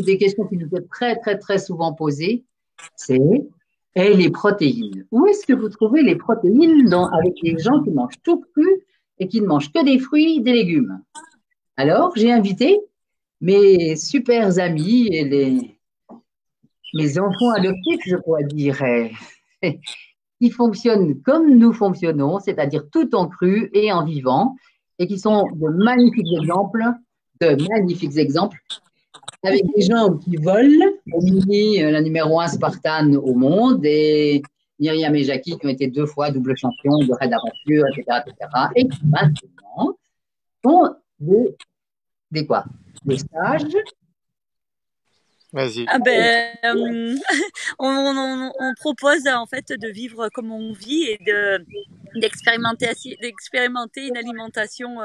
des questions qui nous sont très souvent posées, c'est « Et les protéines ?» Où est-ce que vous trouvez les protéines avec les gens qui mangent tout cru et qui ne mangent que des fruits, des légumes? Alors, j'ai invité mes super amis et mes enfants adoptifs, je crois dire, qui fonctionnent comme nous fonctionnons, c'est-à-dire tout en cru et en vivant, et qui sont de magnifiques exemples, avec des gens qui volent. Mimi, la numéro 1 spartane au monde, et Myriam et Jackie qui ont été 2 fois double champions de raid d'aventure, etc. Et qui maintenant font des stages. Vas-y. Ah ben, on propose en fait de vivre comme on vit et d'expérimenter une alimentation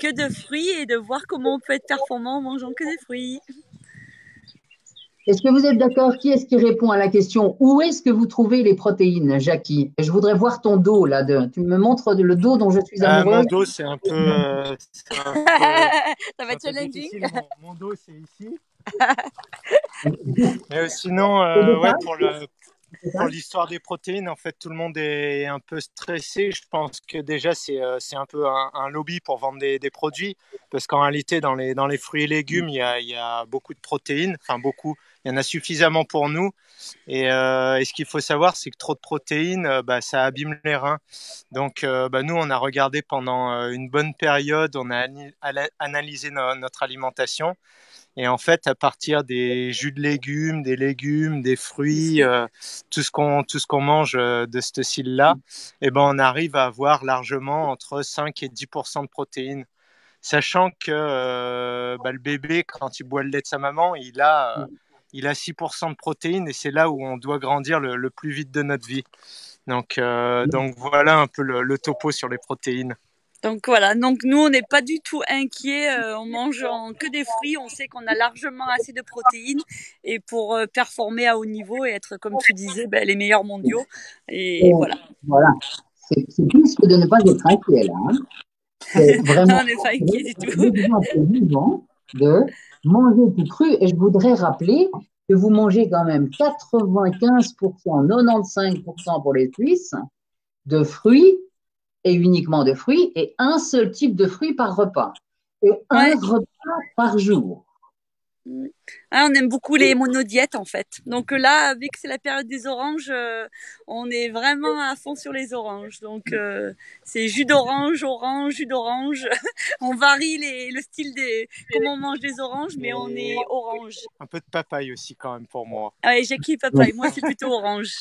que de fruits et de voir comment on peut être performant en mangeant que des fruits. Est-ce que vous êtes d'accord? Qui est-ce qui répond à la question « Où est-ce que vous trouvez les protéines, Jackie ?» Je voudrais voir ton dos, là. Tu me montres le dos dont je suis amoureuse. Mon dos, c'est un peu… ça va être challenging. Mon dos, c'est ici. Mais sinon, ouais, pour l'histoire des protéines, en fait, tout le monde est un peu stressé. Je pense que déjà, c'est un peu un lobby pour vendre des produits, parce qu'en réalité, dans les fruits et légumes, il y a beaucoup de protéines, enfin beaucoup, il y en a suffisamment pour nous. Et ce qu'il faut savoir, c'est que trop de protéines, ça abîme les reins. Donc, nous, on a regardé pendant une bonne période, on a analysé notre alimentation. Et en fait, à partir des jus de légumes, des fruits, tout ce qu'on mange de ce style-là, on arrive à avoir largement entre 5 et 10% de protéines. Sachant que le bébé, quand il boit le lait de sa maman, il a 6% de protéines et c'est là où on doit grandir le plus vite de notre vie. Donc voilà un peu le topo sur les protéines. Donc voilà, donc nous on n'est pas du tout inquiets, on mange que des fruits, on sait qu'on a largement assez de protéines et pour performer à haut niveau et être, comme tu disais, les meilleurs mondiaux. Et voilà. Voilà, c'est plus que de ne pas être inquiet là. Hein. C'est vraiment... non, on n'est pas inquiet du tout. C'est vivant de manger tout cru et je voudrais rappeler que vous mangez quand même 95%, 95% pour les Suisses de fruits. Et uniquement de fruits, et un seul type de fruits par repas, et un repas par jour. On aime beaucoup les monodiètes en fait. Donc là, vu que c'est la période des oranges, on est vraiment à fond sur les oranges. Donc c'est jus d'orange, jus d'orange. On varie le style comment on mange des oranges, mais on est orange. Un peu de papaye aussi quand même pour moi. Oui, Jackie, papaye. Moi, c'est plutôt orange.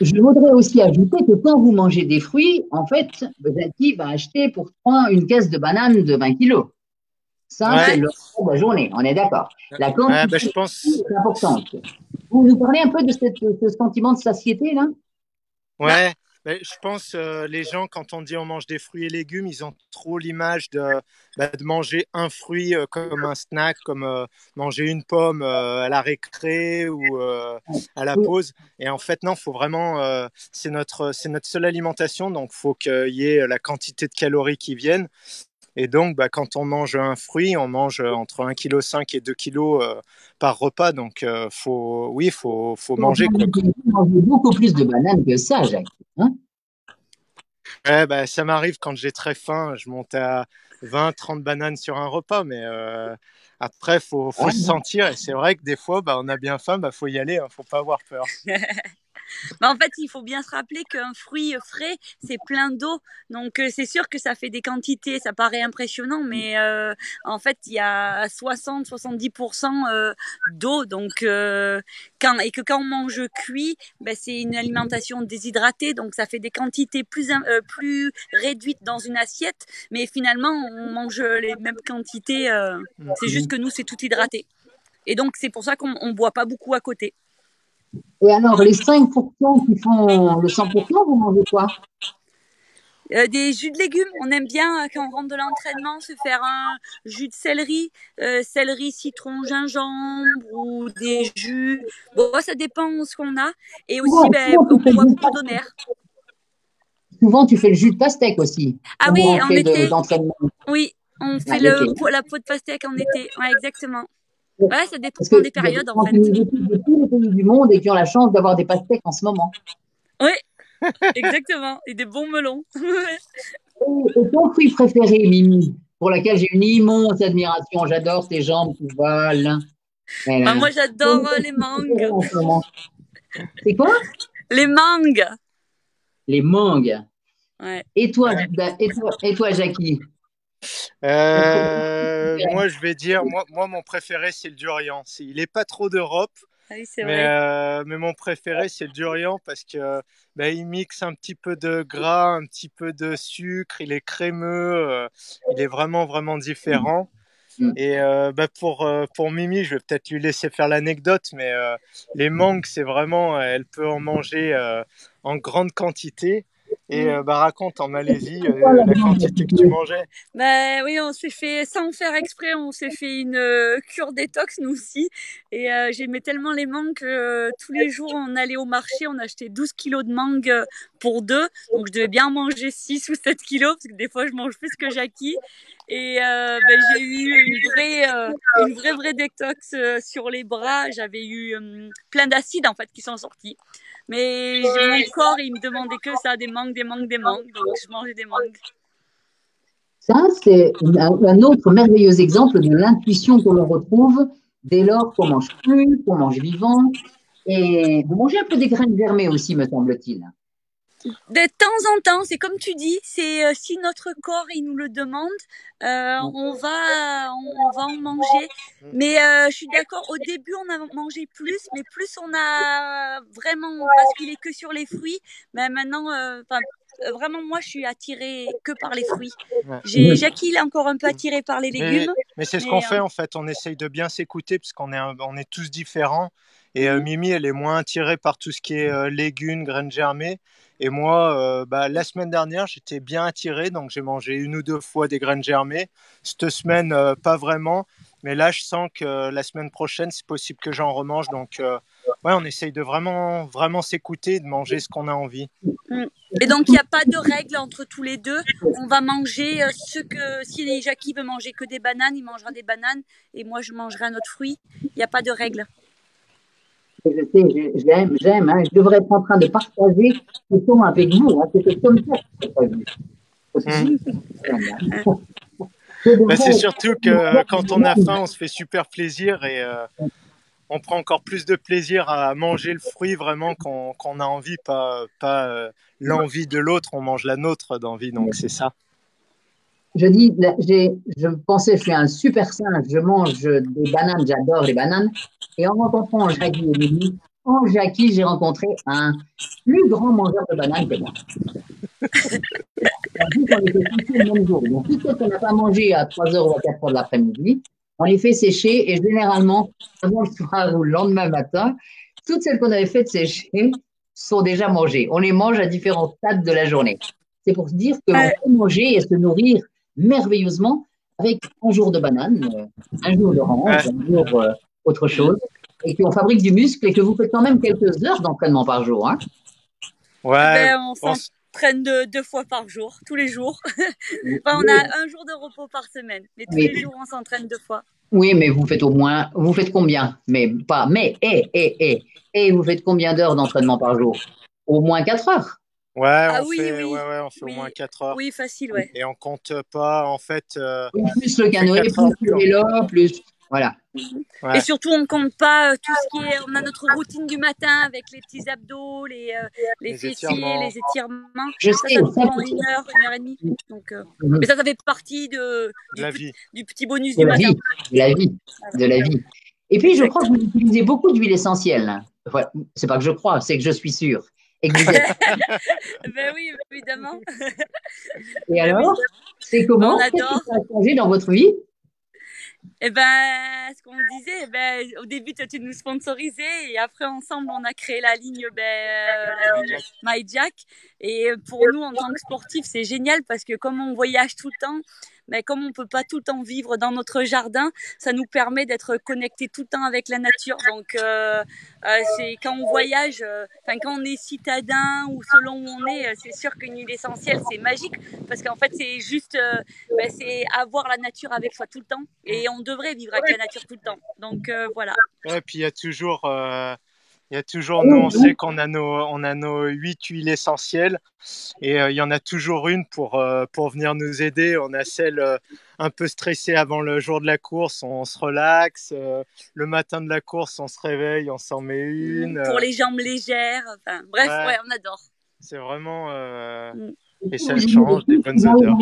Je voudrais aussi ajouter que quand vous mangez des fruits, en fait, Jackie va acheter pour 3 une caisse de bananes de 20 kilos. Ça, c'est le cours de la journée, on est d'accord. La quantité est importante. Vous nous parlez un peu de ce sentiment de satiété, là ? Ouais. Je pense que les gens, quand on dit on mange des fruits et légumes, ils ont trop l'image de manger un fruit comme un snack, comme manger une pomme à la récré ou à la pause. Et en fait, non, faut vraiment, c'est notre seule alimentation, donc il faut qu'il y ait la quantité de calories qui viennent. Et donc, quand on mange un fruit, on mange entre 1,5 kg et 2 kg par repas. Donc, faut manger. On mange beaucoup plus de bananes que ça, Jacques. Hein? Ouais, ça m'arrive quand j'ai très faim. Je monte à 20-30 bananes sur un repas. Mais après, il faut se sentir. Et c'est vrai que des fois, on a bien faim, faut y aller. Il faut pas avoir peur. En fait, il faut bien se rappeler qu'un fruit frais, c'est plein d'eau. Donc, c'est sûr que ça fait des quantités, ça paraît impressionnant, mais en fait, il y a 60-70% d'eau. Donc, quand on mange cuit, c'est une alimentation déshydratée. Donc, ça fait des quantités plus réduites dans une assiette. Mais finalement, on mange les mêmes quantités. C'est juste que nous, c'est tout hydraté. Et donc, c'est pour ça qu'on ne boit pas beaucoup à côté. Et alors, les 5% qui font le 100%, vous mangez quoi? Des jus de légumes. On aime bien, quand on rentre de l'entraînement, se faire un jus de céleri, citron, gingembre ou des jus. Bon, ça dépend de ce qu'on a. Et aussi, on boit beaucoup d'eau d'air. Souvent, tu fais le jus de pastèque aussi. Ah oui, en été. Oui, on fait la peau de pastèque en été. Oui, exactement. Ouais, ça dépend des périodes en fait. De tous les pays du monde et qui ont la chance d'avoir des pastèques en ce moment. Oui, exactement. Et des bons melons. Et ton fruit préféré, Mimi, pour laquelle j'ai une immense admiration. J'adore ces jambes qui volent. Ah, moi, j'adore les mangues. C'est quoi? Les mangues. Les mangues. Ouais. Et toi, Jackie? Moi, je vais dire, moi mon préféré, c'est le durian. Il n'est pas trop d'Europe, ah oui, mais mon préféré, c'est le durian parce que il mixe un petit peu de gras, un petit peu de sucre. Il est crémeux, il est vraiment, vraiment différent. Et pour Mimi, je vais peut-être lui laisser faire l'anecdote, mais les mangues, c'est vraiment, elle peut en manger en grande quantité. Et raconte en Malaisie la quantité que tu mangeais. Oui, on s'est fait, sans faire exprès, on s'est fait une cure détox, nous aussi. Et j'aimais tellement les mangues que tous les jours, on allait au marché, on achetait 12 kilos de mangues pour deux. Donc, je devais bien manger 6 ou 7 kilos, parce que des fois, je mange plus que Jackie. Et j'ai eu une vraie détox sur les bras. J'avais eu plein d'acides en fait qui sont sortis. Mais mon corps, il me demandait que ça, des mangues. Donc je mangeais des mangues. Ça, c'est un autre merveilleux exemple de l'intuition qu'on retrouve dès lors qu'on mange cru, qu'on mange vivant. Et vous mangez un peu des graines germées aussi, me semble-t-il. De temps en temps, c'est comme tu dis, c'est si notre corps il nous le demande, on va en manger. Mais je suis d'accord, au début on a mangé plus, mais plus on a vraiment basculé que sur les fruits. Mais maintenant, vraiment moi je suis attirée que par les fruits. Jackie il est encore un peu attiré par les légumes. Mais c'est ce qu'on fait en fait, on essaye de bien s'écouter parce qu'on est, on est tous différents. Et Mimi, elle est moins attirée par tout ce qui est légumes, graines germées. Et moi, la semaine dernière, j'étais bien attiré. Donc, j'ai mangé 1 ou 2 fois des graines germées. Cette semaine, pas vraiment. Mais là, je sens que la semaine prochaine, c'est possible que j'en remange. Donc, on essaye de vraiment, vraiment s'écouter et de manger ce qu'on a envie. Et donc, il n'y a pas de règle entre tous les deux. On va manger ce que… Si Jackie veut manger que des bananes, il mangera des bananes. Et moi, je mangerai un autre fruit. Il n'y a pas de règle. Je sais, j'aime. Je devrais être en train de partager ce temps avec vous. C'est comme ça que c'est surtout que quand on a faim, on se fait super plaisir et on prend encore plus de plaisir à manger le fruit vraiment qu'on a envie, pas l'envie de l'autre. On mange la nôtre d'envie, donc c'est ça. Je pensais, je suis un super singe, je mange des bananes, j'adore les bananes. Et en rencontrant Jackie et Mimi, j'ai rencontré un plus grand mangeur de bananes que moi. On les fait sécher le même jour. Donc, tout ce qu'on n'a pas mangé à 3h ou à 4h de l'après-midi, on les fait sécher et généralement, avant le soir ou le lendemain matin, toutes celles qu'on avait faites sécher sont déjà mangées. On les mange à différents stades de la journée. C'est pour se dire qu'on peut manger et se nourrir merveilleusement avec un jour de banane, un jour d'orange, un jour autre chose, et qu'on fabrique du muscle et que vous faites quand même quelques heures d'entraînement par jour. On s'entraîne 2 fois par jour, tous les jours. On a un jour de repos par semaine, mais tous les jours on s'entraîne 2 fois. Oui, mais vous faites au moins, vous faites combien? Vous faites combien d'heures d'entraînement par jour? Au moins 4 heures. On fait au moins 4 heures. Oui, facile, ouais. Et on compte pas, en fait… plus le canoë, plus le vélo, plus… Voilà. Ouais. Et surtout, on compte pas tout ce qui est… On a notre routine du matin avec les petits abdos, les fessiers, les étirements. Ça nous prend 1 heure, 1 heure et demie. Donc, mais ça fait partie du petit bonus du matin. De la vie. Et puis, je crois que vous utilisez beaucoup d'huile essentielle. Enfin, c'est pas que je crois, c'est que je suis sûre. Oui, évidemment. Et alors, c'est comment? Qu'est-ce qui a changé dans votre vie? Ce qu'on disait, au début, tu nous sponsorisais et après, ensemble, on a créé la ligne, MyJack. Et pour nous, en tant que sportifs, c'est génial parce que comme on voyage tout le temps, mais comme on ne peut pas tout le temps vivre dans notre jardin, ça nous permet d'être connectés tout le temps avec la nature. Donc c'est quand on voyage, quand on est citadin ou selon où on est, c'est sûr qu'une huile essentielle c'est magique, parce qu'en fait c'est juste c'est avoir la nature avec soi tout le temps, et on devrait vivre avec la nature tout le temps. Donc voilà. Ouais, puis il y a toujours nous on sait qu'on a nos 8 huiles essentielles, et il y en a toujours une pour venir nous aider. On a celle un peu stressée avant le jour de la course, on se relaxe, le matin de la course on se réveille, on s'en met une. Pour les jambes légères, enfin bref, ouais on adore. C'est vraiment, et ça change des bonnes odeurs.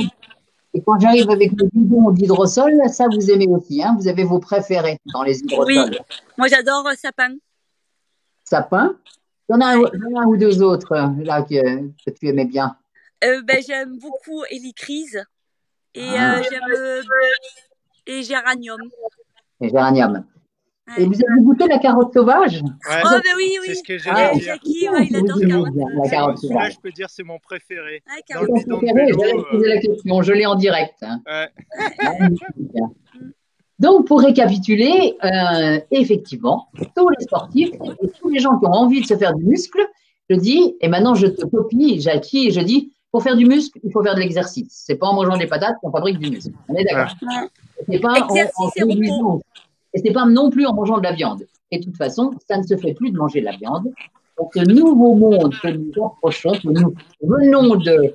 Et quand j'arrive avec le bidon d'hydrosol, ça vous aimez aussi, hein, vous avez vos préférés dans les hydrosols. Oui, moi j'adore sapin. Sapin. Il y en a un ou deux autres là que tu aimais bien. J'aime beaucoup hélicryse et, et géranium. Et géranium. Ouais. Et vous avez goûté la carotte sauvage? Ouais. Oh, oui. C'est ce que j'aime bien. Jackie, il adore la carotte sauvage. Je peux dire c'est mon préféré. Ah, carotte préféré, j'allais vous poser la question. Je l'ai en direct. Hein. Ouais. Donc, pour récapituler, effectivement, tous les sportifs et tous les gens qui ont envie de se faire du muscle, je dis, et maintenant je te copie, Jackie, et je dis, pour faire du muscle, il faut faire de l'exercice. C'est pas en mangeant des patates qu'on fabrique du muscle. On est d'accord. C'est pas en et c'est pas non plus en mangeant de la viande. Et de toute façon, ça ne se fait plus de manger de la viande. Donc, ce nouveau monde que nous approchons, que nous venons de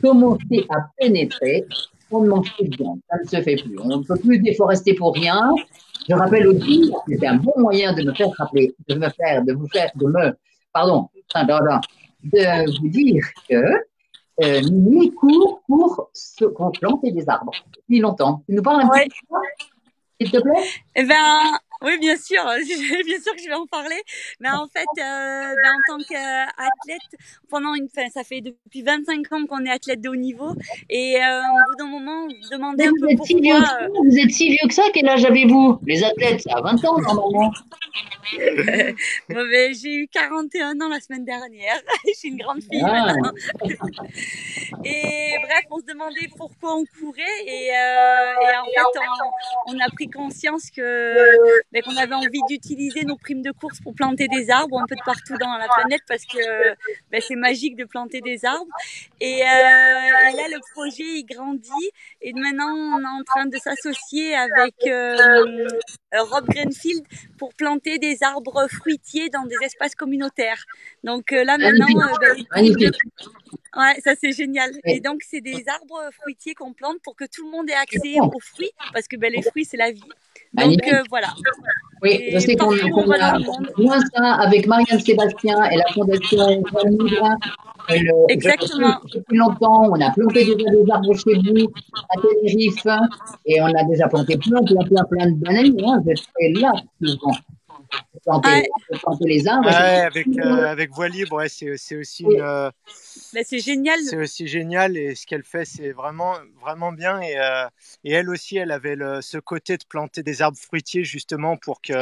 commencer à pénétrer, on ne mange plus de viande, ça ne se fait plus. On ne peut plus déforester pour rien. Je rappelle aussi que c'est un bon moyen de me faire rappeler, de vous dire que Mimi court pour planter des arbres depuis longtemps. Tu nous parles un petit peu, s'il te plaît? Eh ben, oui, bien sûr. Bien sûr que je vais en parler. Mais en fait, en tant qu'athlète, ça fait depuis 25 ans qu'on est athlète de haut niveau. Et au bout d'un moment, on se demandait un peu pourquoi... Vous êtes si vieux que ça? Quel âge avez-vous? Les athlètes, ça a 20 ans normalement. J'ai eu 41 ans la semaine dernière. Je suis une grande fille maintenant. Et bref, on se demandait pourquoi on courait. Et en fait, on a pris conscience qu'on avait envie d'utiliser nos primes de course pour planter des arbres un peu de partout dans la planète, parce que c'est magique de planter des arbres. Et là, le projet, il grandit. Et maintenant, on est en train de s'associer avec Rob Greenfield pour planter des arbres fruitiers dans des espaces communautaires. Donc là, maintenant... ouais, ça c'est génial. Et donc c'est des arbres fruitiers qu'on plante pour que tout le monde ait accès aux fruits, parce que les fruits c'est la vie. Donc voilà. Oui, et je sais qu'on a moins ça avec Marianne Sébastien et la fondation. Exactement. Depuis longtemps, on a planté déjà des arbres chez vous à Tenerife, et on a déjà planté plein de bananes. Je serai là souvent. Planter les arbres. Avec Voie Libre, c'est aussi c'est génial. C'est aussi génial, et ce qu'elle fait, c'est vraiment bien. Et elle aussi, elle avait ce côté de planter des arbres fruitiers, justement, pour que...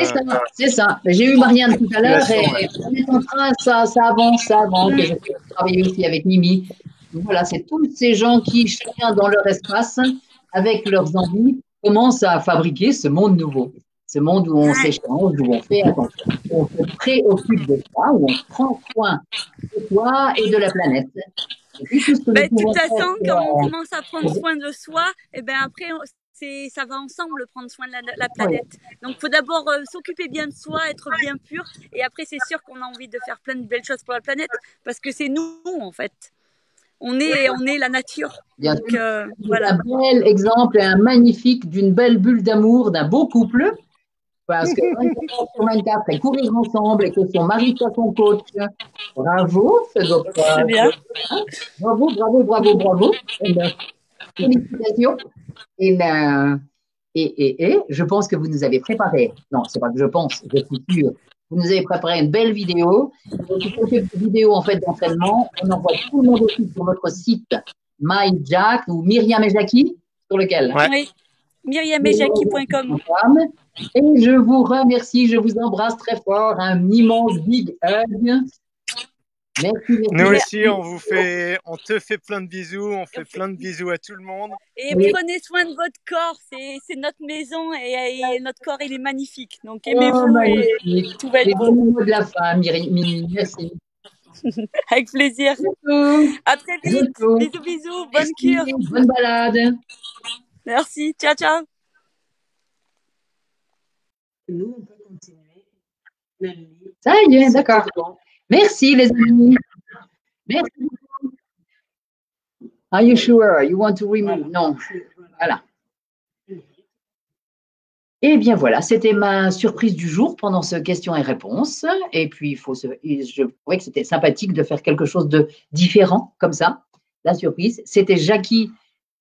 C'est ça. J'ai eu Marianne tout à l'heure, et on est en train, ça avance. Et je travaille aussi avec Mimi. Donc, voilà, c'est tous ces gens qui, chacun dans leur espace, avec leurs envies, commencent à fabriquer ce monde nouveau. Ce monde où on s'échange, où on fait attention, où on se préoccupe de soi, où on prend soin de soi et de la planète. De toute façon, quand on commence à prendre soin de soi, et après, ça va ensemble, prendre soin de la planète. Donc, il faut d'abord s'occuper bien de soi, être bien pur, et après, c'est sûr qu'on a envie de faire plein de belles choses pour la planète, parce que c'est nous, en fait. On est la nature. Bien sûr. Voilà. Un bel exemple, un magnifique, d'une belle bulle d'amour, d'un beau couple. Parce que 24 sur 24, elles courent ensemble, et que son mari soit son coach. Bravo, ce docteur. C'est bien. Bravo. Félicitations. Et je pense que vous nous avez préparé. Non, c'est pas que je pense, je suis sûre. Vous nous avez préparé une belle vidéo. Quelques vidéos en fait d'entraînement. On envoie tout le monde aussi sur votre site MyJack ou Myriam et Jackie, sur lequel. Oui. MyriamEtJackie.com. Et je vous remercie, je vous embrasse très fort, un immense big hug. Nous aussi, on te fait plein de bisous, on fait plein de bisous à tout le monde. Et prenez soin de votre corps, c'est notre maison et notre corps, il est magnifique. Donc aimez-vous et tout va être bon. Les bons mots de la femme, merci. Avec plaisir. À très vite. Bisous, bisous. Bonne cure. Bonne balade. Merci. Ciao, ciao. Nous, on peut continuer. Ça y est, d'accord. Merci, les amis. Merci. Are you sure you want to remove? Non. Voilà. Et bien voilà, c'était ma surprise du jour pendant ce questions et réponses. Et puis, je trouvais que c'était sympathique de faire quelque chose de différent comme ça. La surprise, c'était Jackie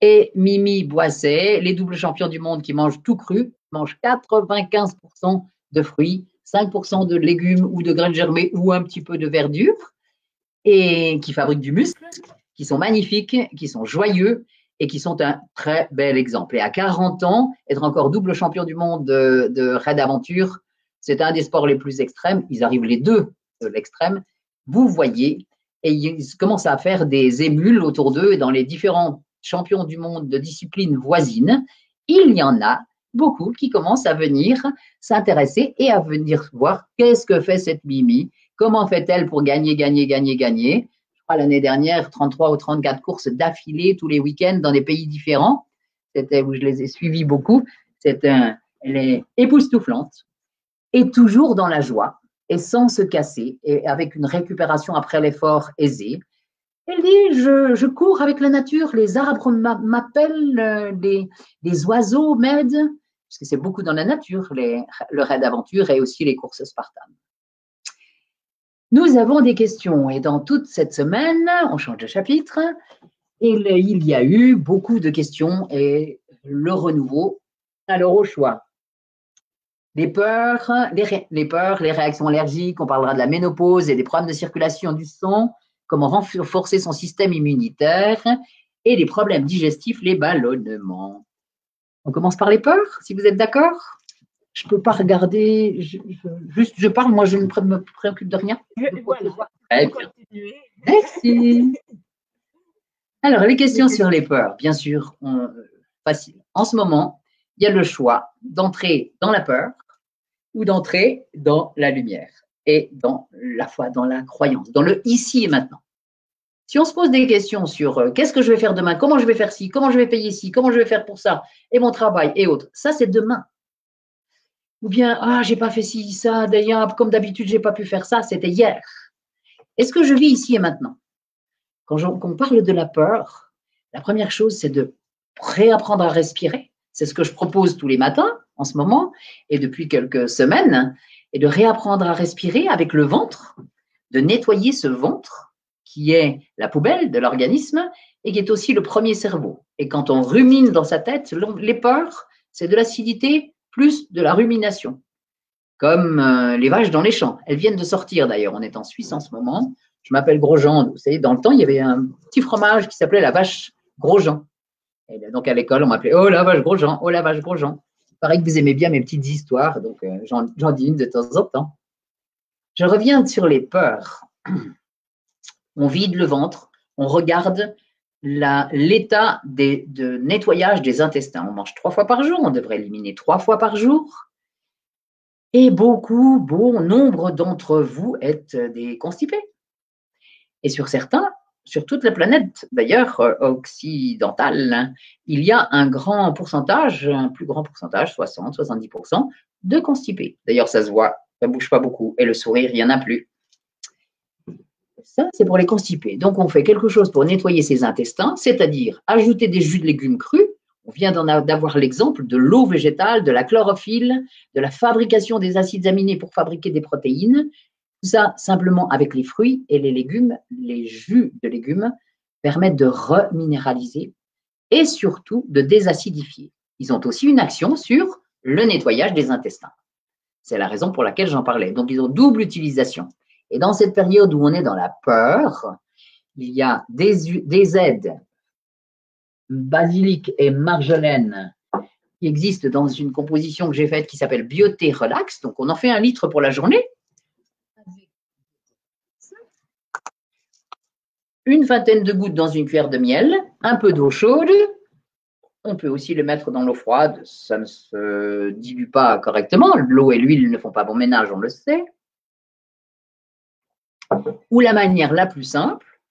et Mimi Boisset, les doubles champions du monde qui mangent tout cru, mangent 95% de fruits, 5% de légumes ou de graines germées ou un petit peu de verdure, et qui fabriquent du muscle, qui sont magnifiques, qui sont joyeux et qui sont un très bel exemple. Et à 40 ans, être encore double champion du monde de raid aventure, c'est un des sports les plus extrêmes. Ils arrivent les deux de l'extrême, vous voyez, et ils commencent à faire des émules autour d'eux et dans les différents champions du monde de disciplines voisines. Il y en a beaucoup qui commencent à venir s'intéresser et à venir voir qu'est-ce que fait cette Mimi, comment fait-elle pour gagner. Je crois l'année dernière, 33 ou 34 courses d'affilée tous les week-ends dans des pays différents. C'était où je les ai suivis beaucoup. Elle est époustouflante et toujours dans la joie et sans se casser et avec une récupération après l'effort aisée. Elle dit, je cours avec la nature, les arbres m'appellent, les oiseaux m'aident. Parce que c'est beaucoup dans la nature, le raid d'aventure et aussi les courses spartanes. Nous avons des questions et dans toute cette semaine, on change de chapitre, et il y a eu beaucoup de questions et le renouveau, alors au choix. Les peurs, les réactions allergiques, on parlera de la ménopause et des problèmes de circulation du sang, comment renforcer son système immunitaire et les problèmes digestifs, les ballonnements. On commence par les peurs, si vous êtes d'accord. Je ne peux pas regarder, juste je parle, moi je ne me préoccupe de rien. Merci. Alors, les questions sur les peurs, bien sûr, facile. En ce moment, il y a le choix d'entrer dans la peur ou d'entrer dans la lumière et dans la foi, dans la croyance, dans le ici et maintenant. Si on se pose des questions sur qu'est-ce que je vais faire demain, comment je vais faire ci, comment je vais payer ci, comment je vais faire pour ça, et mon travail et autres, ça c'est demain. Ou bien, j'ai pas fait ci, ça, d'ailleurs, comme d'habitude, j'ai pas pu faire ça, c'était hier. Est-ce que je vis ici et maintenant? Quand on parle de la peur, la première chose, c'est de réapprendre à respirer. C'est ce que je propose tous les matins en ce moment et depuis quelques semaines. Et de réapprendre à respirer avec le ventre, de nettoyer ce ventre qui est la poubelle de l'organisme et qui est aussi le premier cerveau. Et quand on rumine dans sa tête, les peurs, c'est de l'acidité plus de la rumination, comme les vaches dans les champs. Elles viennent de sortir d'ailleurs, on est en Suisse en ce moment. Je m'appelle Grosjean, vous savez, dans le temps, il y avait un petit fromage qui s'appelait la vache Grosjean. Et donc à l'école, on m'appelait « Oh la vache Grosjean, oh la vache Grosjean ». Il paraît que vous aimez bien mes petites histoires, donc j'en dis une de temps en temps. Je reviens sur les peurs. On vide le ventre, on regarde l'état de nettoyage des intestins. On mange 3 fois par jour, on devrait éliminer 3 fois par jour. Et bon nombre d'entre vous êtes des constipés. Et sur certains, sur toute la planète, d'ailleurs, occidentale, il y a un grand pourcentage, un plus grand pourcentage, 60-70%, de constipés. D'ailleurs, ça se voit, ça ne bouge pas beaucoup et le sourire, il n'y en a plus. Ça, c'est pour les constipés. Donc, on fait quelque chose pour nettoyer ses intestins, c'est-à-dire ajouter des jus de légumes crus. On vient d'avoir l'exemple de l'eau végétale, de la chlorophylle, de la fabrication des acides aminés pour fabriquer des protéines. Tout ça, simplement avec les fruits et les légumes, les jus de légumes permettent de reminéraliser et surtout de désacidifier. Ils ont aussi une action sur le nettoyage des intestins. C'est la raison pour laquelle j'en parlais. Donc, ils ont double utilisation. Et dans cette période où on est dans la peur, il y a des aides basilic et marjolaine qui existent dans une composition que j'ai faite qui s'appelle Bioté Relax. Donc, on en fait 1 litre pour la journée. une vingtaine de gouttes dans une cuillère de miel, un peu d'eau chaude. On peut aussi le mettre dans l'eau froide, ça ne se dilue pas correctement. L'eau et l'huile ne font pas bon ménage, on le sait. Ou la manière la plus simple,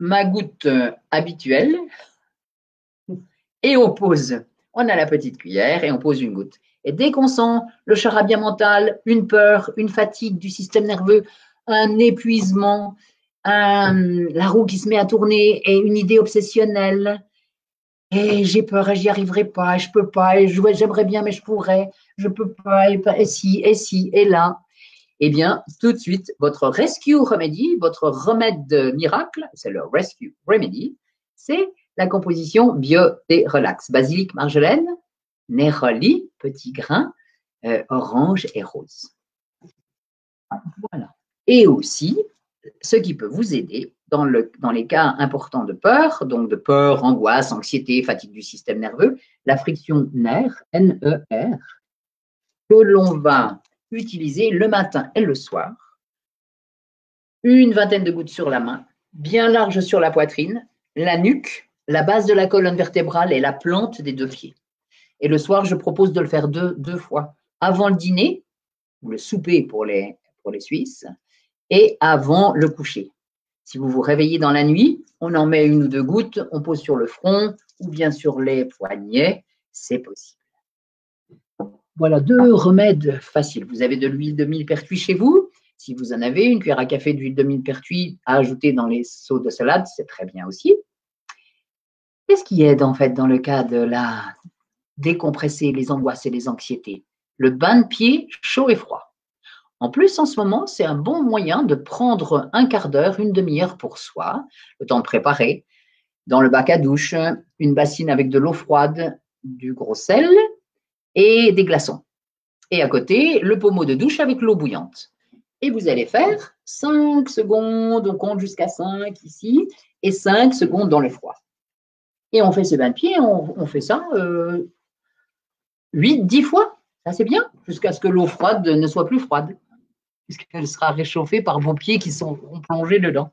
ma goutte habituelle, et on pose. On a la petite cuillère et on pose une goutte. Et dès qu'on sent le charabia mental, une peur, une fatigue du système nerveux, un épuisement, la roue qui se met à tourner et une idée obsessionnelle, et j'ai peur et j'y arriverai pas, et je peux pas, et j'aimerais bien mais je pourrais, je peux pas, et si, et là. Eh bien, tout de suite, votre rescue remedy, votre remède miracle, c'est le rescue remedy, c'est la composition Bioté Relax. Basilic, marjolaine, néroli, petits grains, orange et rose. Voilà. Et aussi, ce qui peut vous aider dans les cas importants de peur, donc de peur, angoisse, anxiété, fatigue du système nerveux, la friction nerf, NER, que l'on va utiliser le matin et le soir. Une vingtaine de gouttes sur la main, bien large sur la poitrine, la nuque, la base de la colonne vertébrale et la plante des deux pieds. Et le soir, je propose de le faire deux fois, avant le dîner, ou le souper pour les Suisses, et avant le coucher. Si vous vous réveillez dans la nuit, on en met une ou deux gouttes, on pose sur le front ou bien sur les poignets, c'est possible. Voilà deux remèdes faciles. Vous avez de l'huile de millepertuis chez vous. Si vous en avez une cuillère à café d'huile de millepertuis à ajouter dans les seaux de salade, c'est très bien aussi. Qu'est-ce qui aide en fait dans le cas de la décompresser les angoisses et les anxiétés? Le bain de pied chaud et froid. En plus, en ce moment, c'est un bon moyen de prendre un quart d'heure, une demi-heure pour soi, le temps de préparer, dans le bac à douche, une bassine avec de l'eau froide, du gros sel et des glaçons. Et à côté, le pommeau de douche avec l'eau bouillante. Et vous allez faire 5 secondes, on compte jusqu'à 5 ici, et 5 secondes dans le froid. Et on fait ce bain de pied, on fait ça 8-10 fois, ça c'est bien, jusqu'à ce que l'eau froide ne soit plus froide, puisqu'elle sera réchauffée par vos pieds qui sont plongés dedans.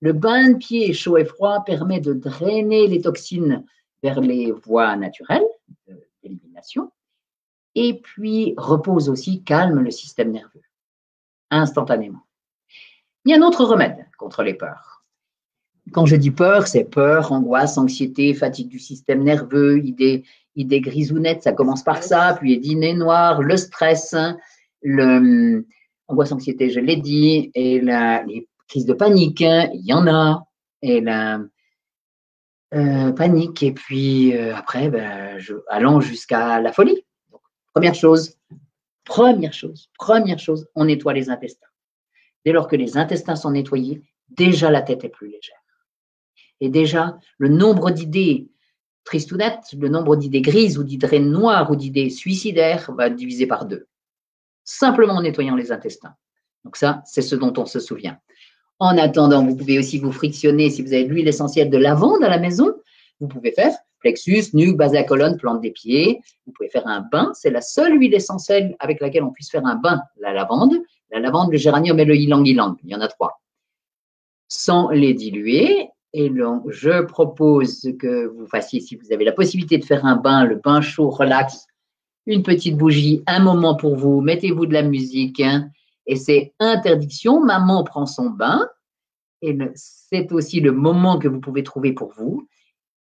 Le bain de pied chaud et froid permet de drainer les toxines vers les voies naturelles d'élimination et puis repose aussi, calme le système nerveux instantanément. Il y a un autre remède contre les peurs. Quand je dis peur, c'est peur, angoisse, anxiété, fatigue du système nerveux, idées grisounettes, ça commence par ça, puis les dîners noirs, le stress, l'angoisse, anxiété, je l'ai dit, et les crises de panique, il y en a, et la panique, et puis après, allons jusqu'à la folie. Donc, première chose, on nettoie les intestins. Dès lors que les intestins sont nettoyés, déjà la tête est plus légère. Et déjà, le nombre d'idées tristounettes, le nombre d'idées grises ou d'idées noires ou d'idées suicidaires va être divisé par 2. Simplement en nettoyant les intestins. Donc ça, c'est ce dont on se souvient. En attendant, vous pouvez aussi vous frictionner si vous avez de l'huile essentielle de lavande à la maison. Vous pouvez faire plexus, nuque, base de la colonne, plante des pieds. Vous pouvez faire un bain. C'est la seule huile essentielle avec laquelle on puisse faire un bain. La lavande, le géranium et le ylang-ylang. Il y en a 3. Sans les diluer. Et donc, je propose que vous fassiez, si vous avez la possibilité de faire un bain, le bain chaud, relax, une petite bougie, un moment pour vous, mettez-vous de la musique. Hein, et c'est interdiction, maman prend son bain. Et c'est aussi le moment que vous pouvez trouver pour vous.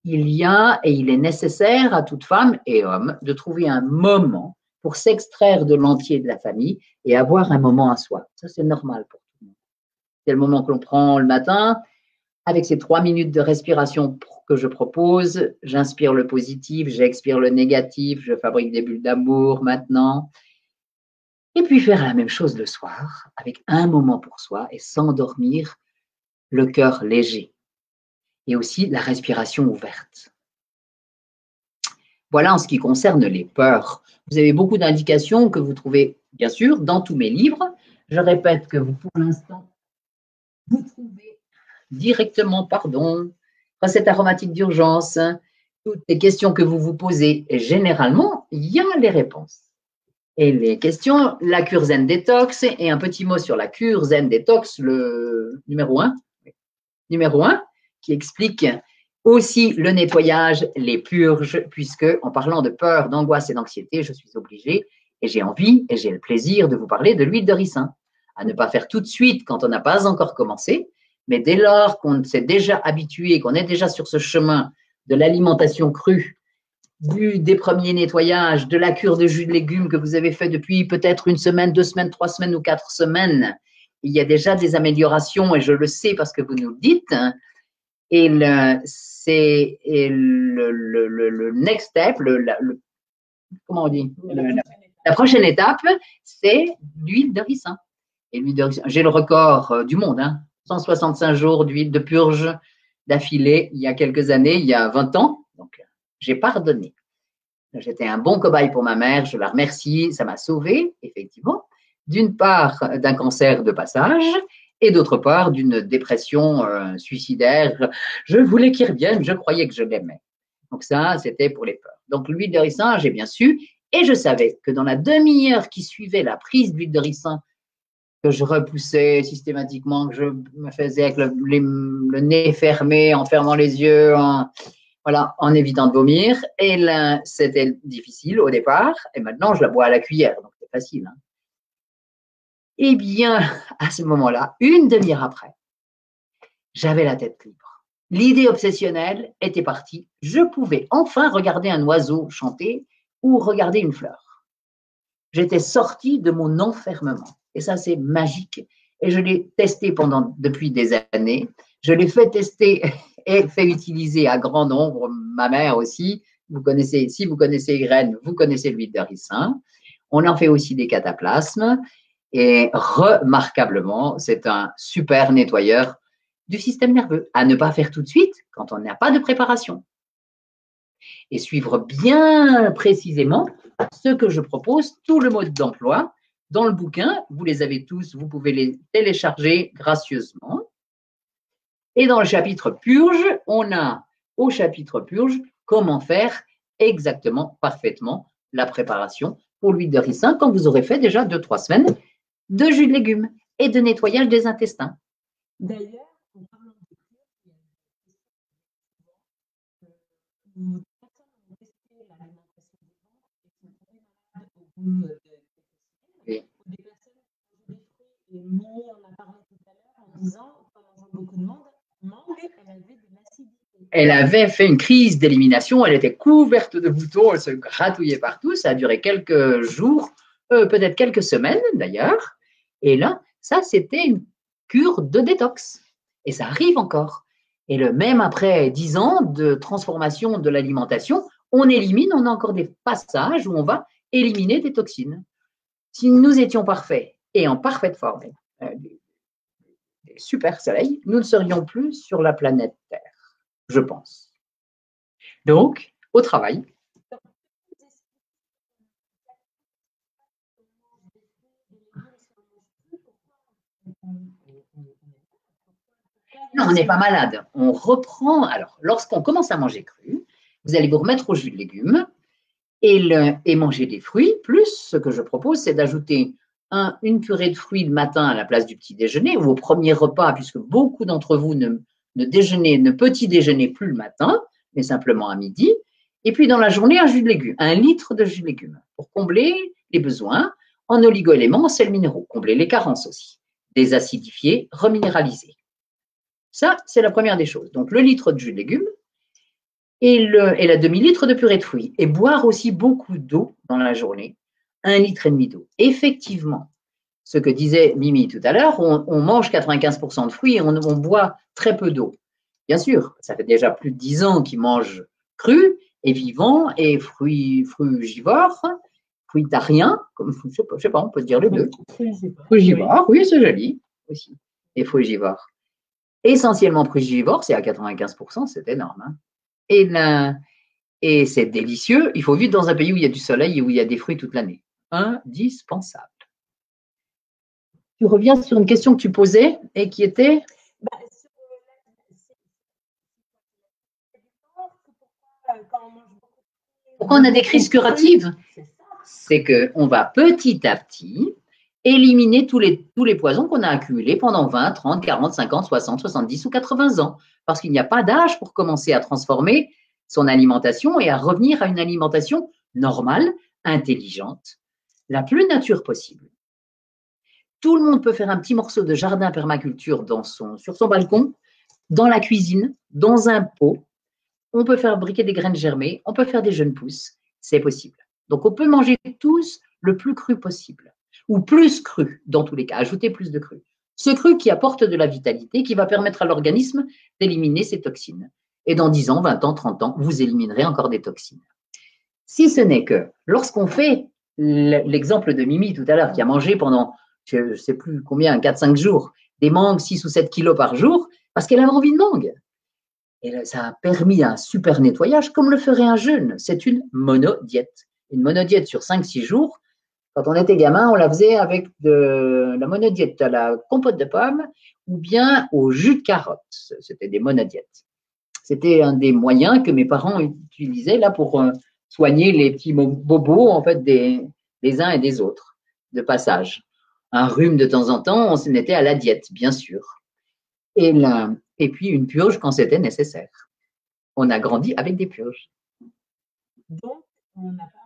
Il y a, et il est nécessaire à toute femme et homme, de trouver un moment pour s'extraire de l'entier de la famille et avoir un moment à soi. Ça, c'est normal pour tout le monde. C'est le moment que l'on prend le matin. Avec ces 3 minutes de respiration que je propose, j'inspire le positif, j'expire le négatif, je fabrique des bulles d'amour maintenant. Et puis faire la même chose le soir, avec un moment pour soi et s'endormir, le cœur léger. Et aussi la respiration ouverte. Voilà en ce qui concerne les peurs. Vous avez beaucoup d'indications que vous trouvez, bien sûr, dans tous mes livres. Je répète que vous, pour l'instant, vous trouvez directement, pardon, recette aromatique d'urgence, toutes les questions que vous vous posez, et généralement, il y a les réponses. Et les questions, la cure Zen Détox, et un petit mot sur la cure Zen Détox, le numéro 1, numéro 1 qui explique aussi le nettoyage, les purges, puisque en parlant de peur, d'angoisse et d'anxiété, je suis obligée et j'ai envie et j'ai le plaisir de vous parler de l'huile de ricin. À ne pas faire tout de suite quand on n'a pas encore commencé, mais dès lors qu'on s'est déjà habitué, qu'on est déjà sur ce chemin de l'alimentation crue, des premiers nettoyages, de la cure de jus de légumes que vous avez fait depuis peut-être 1 semaine, 2 semaines, 3 semaines ou 4 semaines, il y a déjà des améliorations et je le sais parce que vous nous le dites. Et le next step, comment on dit, la prochaine étape, c'est l'huile de ricin. Et l'huile de ricin, j'ai le record du monde, hein, 165 jours d'huile de purge d'affilée il y a quelques années, il y a 20 ans. Donc, j'ai pardonné. J'étais un bon cobaye pour ma mère, je la remercie, ça m'a sauvée, effectivement, d'une part d'un cancer de passage et d'autre part d'une dépression suicidaire. Je voulais qu'il revienne, je croyais que je l'aimais. Donc ça, c'était pour les peurs. Donc l'huile de ricin, j'ai bien su et je savais que dans la demi-heure qui suivait la prise d'huile de ricin, que je repoussais systématiquement, que je me faisais avec le nez fermé, en fermant les yeux, voilà, en évitant de vomir. Et là, c'était difficile au départ. Et maintenant, je la bois à la cuillère, donc c'est facile. Hein. Eh bien, à ce moment-là, 1 demi-heure après, j'avais la tête libre. L'idée obsessionnelle était partie. Je pouvais enfin regarder un oiseau chanter ou regarder une fleur. J'étais sortie de mon enfermement. Et ça, c'est magique. Et je l'ai testé depuis des années. Je l'ai fait tester et fait utiliser à grand nombre, ma mère aussi. Vous connaissez, si vous connaissez les graines, vous connaissez l'huile de ricin. On en fait aussi des cataplasmes. Et remarquablement, c'est un super nettoyeur du système nerveux. À ne pas faire tout de suite quand on n'a pas de préparation. Et suivre bien précisément ce que je propose, tout le mode d'emploi. Dans le bouquin, vous les avez tous, vous pouvez les télécharger gracieusement. Et dans le chapitre purge, on a au chapitre purge comment faire exactement, parfaitement la préparation pour l'huile de ricin quand vous aurez fait déjà 2-3 semaines de jus de légumes et de nettoyage des intestins. D'ailleurs, en parlant de purge, mais on a parlé tout à l'heure en disant qu'en mangeant beaucoup de mangue, elle avait de l'acidité. Elle avait fait une crise d'élimination, elle était couverte de boutons, elle se gratouillait partout, ça a duré quelques jours, peut-être quelques semaines d'ailleurs. Et là, ça c'était une cure de détox. Et ça arrive encore. Et le même après 10 ans de transformation de l'alimentation, on élimine, on a encore des passages où on va éliminer des toxines. Si nous étions parfaits, et en parfaite forme, super soleil, nous ne serions plus sur la planète Terre, je pense. Donc, au travail. Non, on n'est pas malade. On reprend. Alors, lorsqu'on commence à manger cru, vous allez vous remettre au jus de légumes et manger des fruits. Plus, ce que je propose, c'est d'ajouter une purée de fruits le matin à la place du petit déjeuner ou au premier repas, puisque beaucoup d'entre vous ne petit déjeunez plus le matin, mais simplement à midi. Et puis dans la journée, un jus de légumes, 1 litre de jus de légumes pour combler les besoins en oligo-éléments, en sels minéraux, combler les carences aussi, désacidifier, reminéraliser. Ça, c'est la première des choses. Donc le litre de jus de légumes et la demi-litre de purée de fruits. Et boire aussi beaucoup d'eau dans la journée. 1,5 litre d'eau. Effectivement, ce que disait Mimi tout à l'heure, on mange 95% de fruits et on boit très peu d'eau. Bien sûr, ça fait déjà plus de 10 ans qu'ils mangent cru et vivant et frugivore, fruitarien, comme je ne sais pas, on peut se dire les deux. Frugivore, oui, c'est joli aussi. Et frugivore. Essentiellement frugivore, c'est à 95%, c'est énorme. Hein. Et c'est délicieux. Il faut vivre dans un pays où il y a du soleil et où il y a des fruits toute l'année. Indispensable. Tu reviens sur une question que tu posais et qui était sur pourquoi on a des crises curatives. C'est qu'on va petit à petit éliminer tous les poisons qu'on a accumulés pendant 20, 30, 40, 50, 60, 70 ou 80 ans. Parce qu'il n'y a pas d'âge pour commencer à transformer son alimentation et à revenir à une alimentation normale, intelligente, la plus nature possible. Tout le monde peut faire un petit morceau de jardin permaculture sur son balcon, dans la cuisine, dans un pot. On peut faire briquer des graines germées, on peut faire des jeunes pousses, c'est possible. Donc, on peut manger tous le plus cru possible, ou plus cru dans tous les cas, ajouter plus de cru. Ce cru qui apporte de la vitalité, qui va permettre à l'organisme d'éliminer ses toxines. Et dans 10 ans, 20 ans, 30 ans, vous éliminerez encore des toxines. Si ce n'est que lorsqu'on fait l'exemple de Mimi tout à l'heure, qui a mangé pendant, je ne sais plus combien, 4-5 jours, des mangues 6 ou 7 kilos par jour, parce qu'elle avait envie de mangue. Et ça a permis un super nettoyage, comme le ferait un jeûne. C'est une monodiète. Une monodiète sur 5-6 jours. Quand on était gamin, on la faisait avec de la monodiète à la compote de pommes ou bien au jus de carotte. C'était des monodiètes. C'était un des moyens que mes parents utilisaient là pour soigner les petits bobos en fait, des uns et des autres, de passage. Un rhume de temps en temps, on s'en était à la diète, bien sûr. Et puis une purge quand c'était nécessaire. On a grandi avec des purges. Donc, on n'a pas...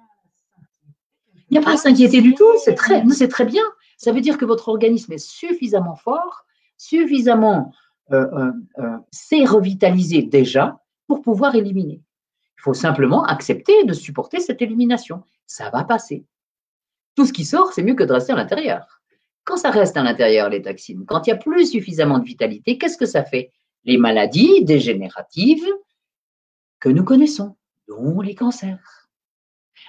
Il n'y a pas à s'inquiéter du tout, c'est très bien. Ça veut dire que votre organisme est suffisamment fort, suffisamment s'est revitalisé déjà pour pouvoir éliminer. Il faut simplement accepter de supporter cette élimination. Ça va passer. Tout ce qui sort, c'est mieux que de rester à l'intérieur. Quand ça reste à l'intérieur, les toxines, quand il n'y a plus suffisamment de vitalité, qu'est-ce que ça fait? Les maladies dégénératives que nous connaissons, dont les cancers.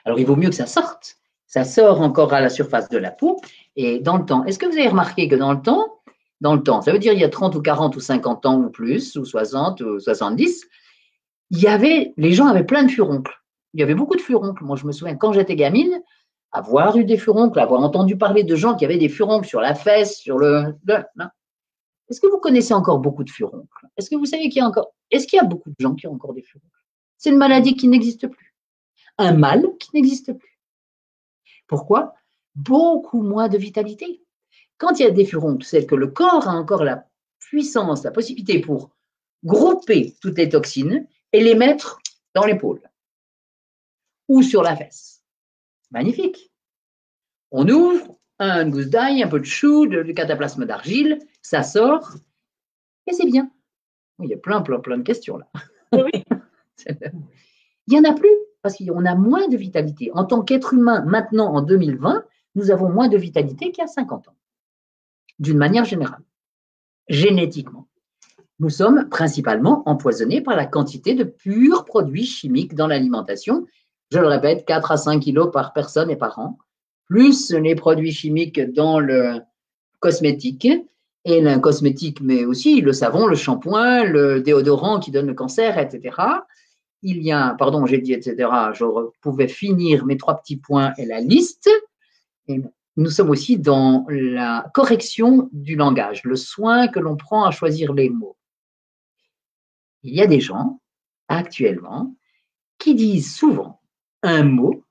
Alors, il vaut mieux que ça sorte. Ça sort encore à la surface de la peau et dans le temps. Est-ce que vous avez remarqué que dans le temps, ça veut dire il y a 30 ou 40 ou 50 ans ou plus, ou 60 ou 70, les gens avaient plein de furoncles. Il y avait beaucoup de furoncles. Moi, je me souviens, quand j'étais gamine, avoir eu des furoncles, avoir entendu parler de gens qui avaient des furoncles sur la fesse, sur le Est-ce que vous connaissez encore beaucoup de furoncles? Est-ce que vous savez qu'il y a encore… Est-ce qu'il y a beaucoup de gens qui ont encore des furoncles? C'est une maladie qui n'existe plus. Un mal qui n'existe plus. Pourquoi? Beaucoup moins de vitalité. Quand il y a des furoncles, c'est que le corps a encore la puissance, la possibilité pour grouper toutes les toxines et les mettre dans l'épaule ou sur la fesse. Magnifique. On ouvre une gousse d'ail, un peu de chou, du cataplasme d'argile, ça sort et c'est bien. Il y a plein de questions là. Oui. Il n'y en a plus. Parce qu'on a moins de vitalité. En tant qu'être humain, maintenant, en 2020, nous avons moins de vitalité qu'il y a 50 ans, d'une manière générale, génétiquement. Nous sommes principalement empoisonnés par la quantité de purs produits chimiques dans l'alimentation. Je le répète, 4 à 5 kilos par personne et par an, plus les produits chimiques dans le cosmétique, et le cosmétique, mais aussi le savon, le shampoing, le déodorant qui donne le cancer, etc. Il y a, pardon, j'ai dit, etc., je pouvais finir mes 3 petits points et la liste. Et nous sommes aussi dans la correction du langage, le soin que l'on prend à choisir les mots. Il y a des gens, actuellement, qui disent souvent un mot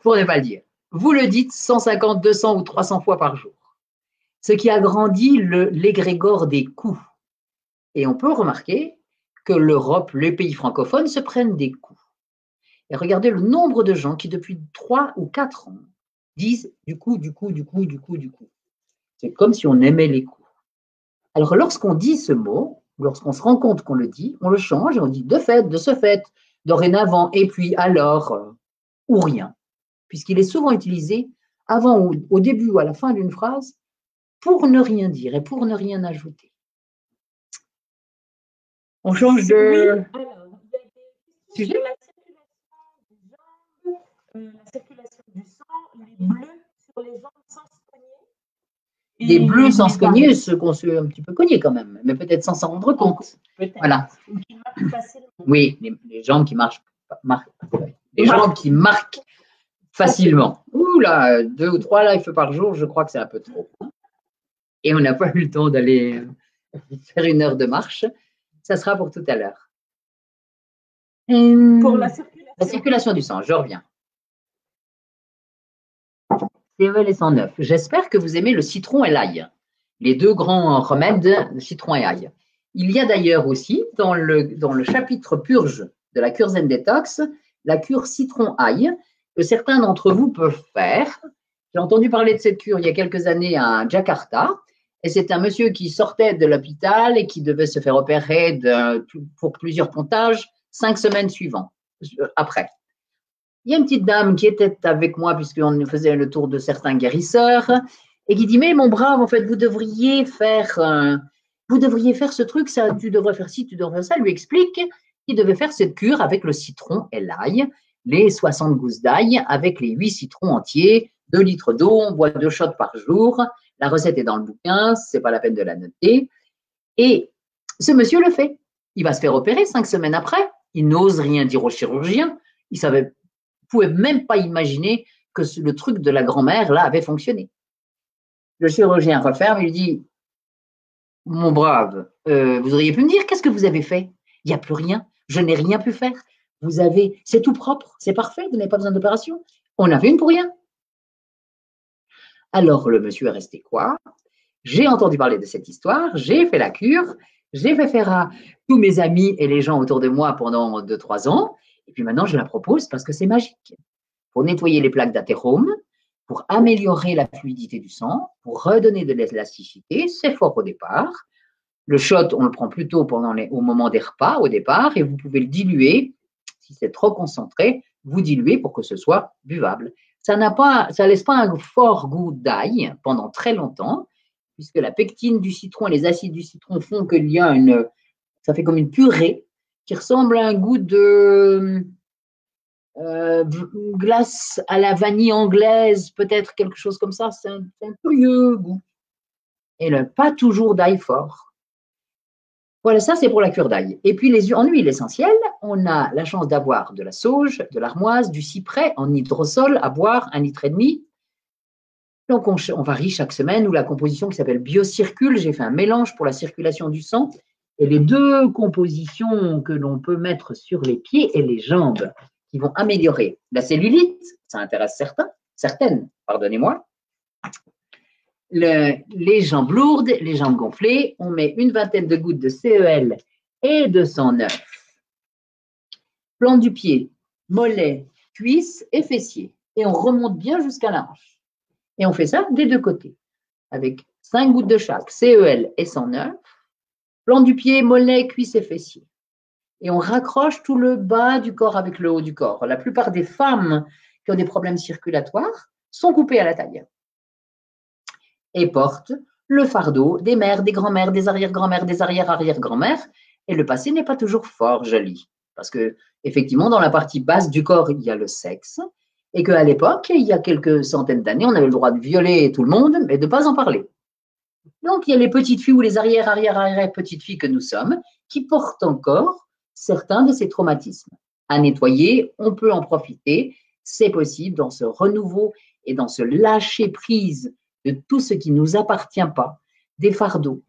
pour ne pas le dire. Vous le dites 150, 200 ou 300 fois par jour, ce qui agrandit l'égrégore des coups. Et on peut remarquer que l'Europe, les pays francophones se prennent des coups. Et regardez le nombre de gens qui, depuis 3 ou 4 ans, disent du coup, du coup, du coup, du coup, du coup. C'est comme si on aimait les coups. Alors, lorsqu'on dit ce mot, lorsqu'on se rend compte qu'on le dit, on le change et on dit de fait, de ce fait, dorénavant, et puis alors, ou rien. Puisqu'il est souvent utilisé avant ou au début ou à la fin d'une phrase pour ne rien dire et pour ne rien ajouter. On change de sujet. La circulation du sang, les bleus sur les jambes sans se cogner. Des bleus sans se cogner, ceux qu'on se un petit peu cogner quand même, mais peut-être sans s'en rendre compte. Voilà. Oui, les jambes qui marchent, les jambes qui marquent facilement. Ouh là, 2 ou 3 lives par jour, je crois que c'est un peu trop. Et on n'a pas eu le temps d'aller faire une heure de marche. Ça sera pour tout à l'heure. Pour la circulation du sang, je reviens. CEL et 109. J'espère que vous aimez le citron et l'ail, les deux grands remèdes, le citron et ail. Il y a d'ailleurs aussi, dans le chapitre Purge de la cure Zen Détox, la cure citron-ail que certains d'entre vous peuvent faire. J'ai entendu parler de cette cure il y a quelques années à Jakarta. Et c'est un monsieur qui sortait de l'hôpital et qui devait se faire opérer pour plusieurs pontages 5 semaines après. Il y a une petite dame qui était avec moi puisqu'on faisait le tour de certains guérisseurs et qui dit « Mais mon brave, en fait, vous devriez faire ce truc, ça, tu devrais faire ci, tu devrais faire ça. » Elle lui explique qu'il devait faire cette cure avec le citron et l'ail, les 60 gousses d'ail avec les 8 citrons entiers, 2 litres d'eau, on boit 2 shots par jour. La recette est dans le bouquin, ce n'est pas la peine de la noter. Et ce monsieur le fait. Il va se faire opérer 5 semaines après. Il n'ose rien dire au chirurgien. Il ne pouvait même pas imaginer que le truc de la grand-mère, là, avait fonctionné. Le chirurgien referme et lui dit « Mon brave, vous auriez pu me dire qu'est-ce que vous avez fait? Il n'y a plus rien. Je n'ai rien pu faire. Vous avez, c'est tout propre, c'est parfait, vous n'avez pas besoin d'opération. On a fait une pour rien. » Alors, le monsieur est resté quoi? J'ai entendu parler de cette histoire, j'ai fait la cure, j'ai fait faire à tous mes amis et les gens autour de moi pendant 2-3 ans. Et puis maintenant, je la propose parce que c'est magique. Pour nettoyer les plaques d'athérome, pour améliorer la fluidité du sang, pour redonner de l'élasticité, c'est fort au départ. Le shot, on le prend plutôt au moment des repas, au départ, et vous pouvez le diluer. Si c'est trop concentré, vous diluez pour que ce soit buvable. Ça ne laisse pas un fort goût d'ail pendant très longtemps, puisque la pectine du citron et les acides du citron font qu'il y a ça fait comme une purée qui ressemble à un goût de glace à la vanille anglaise, peut-être quelque chose comme ça. C'est un curieux goût. Et pas toujours d'ail fort. Voilà, ça c'est pour la cure d'ail. Et puis en huile essentielle, on a la chance d'avoir de la sauge, de l'armoise, du cyprès en hydrosol à boire 1,5 litre. Donc on varie chaque semaine où la composition qui s'appelle Biocircule, j'ai fait un mélange pour la circulation du sang et les deux compositions que l'on peut mettre sur les pieds et les jambes qui vont améliorer la cellulite, ça intéresse certaines, pardonnez-moi. Les jambes lourdes, les jambes gonflées, on met une vingtaine de gouttes de CEL et de 109. Plante du pied, mollet, cuisse et fessier. Et on remonte bien jusqu'à la hanche. Et on fait ça des deux côtés, avec 5 gouttes de chaque, CEL et 109. Plante du pied, mollet, cuisse et fessier. Et on raccroche tout le bas du corps avec le haut du corps. La plupart des femmes qui ont des problèmes circulatoires sont coupées à la taille. Et porte le fardeau des mères, des grands-mères, des arrière-grands-mères, des arrière-arrière-grands-mères. Et le passé n'est pas toujours fort joli. Parce que, effectivement, dans la partie basse du corps, il y a le sexe. Et qu'à l'époque, il y a quelques centaines d'années, on avait le droit de violer tout le monde, mais de ne pas en parler. Donc, il y a les petites filles ou les arrière-arrière-arrière-petites filles que nous sommes, qui portent encore certains de ces traumatismes. À nettoyer, on peut en profiter. C'est possible dans ce renouveau et dans ce lâcher-prise de tout ce qui ne nous appartient pas, des fardeaux,